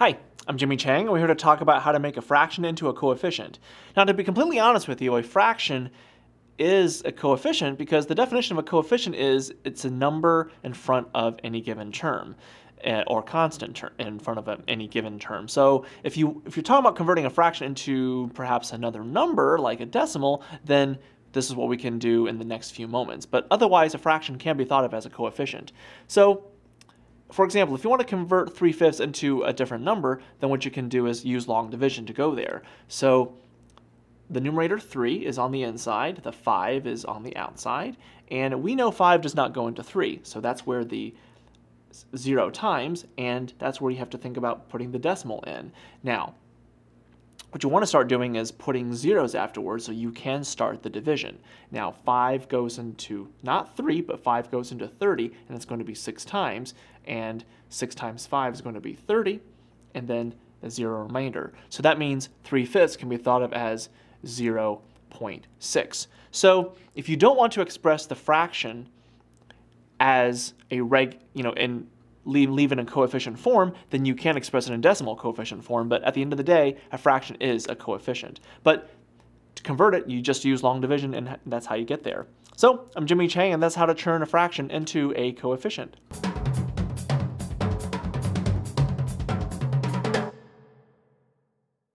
Hi, I'm Jimmy Chang, and we're here to talk about how to make a fraction into a coefficient. Now, to be completely honest with you, a fraction is a coefficient because the definition of a coefficient is it's a number in front of any given term or constant term in front of any given term. So if you're talking about converting a fraction into perhaps another number like a decimal, then this is what we can do in the next few moments. But otherwise, a fraction can be thought of as a coefficient. So, for example, if you want to convert 3/5 into a different number, then what you can do is use long division to go there. So the numerator 3 is on the inside, the 5 is on the outside, and we know 5 does not go into 3, so that's where the 0 times, and that's where you have to think about putting the decimal in. Now, what you want to start doing is putting zeros afterwards so you can start the division. Now 5 goes into not 3, but 5 goes into 30, and it's going to be 6 times, and 6 times 5 is going to be 30, and then a zero remainder. So that means 3/5 can be thought of as 0.6. So if you don't want to express the fraction as a leave it in coefficient form, then you can express it in decimal coefficient form, but at the end of the day, a fraction is a coefficient. But to convert it, you just use long division, and that's how you get there. So I'm Jimmy Chang, and that's how to turn a fraction into a coefficient.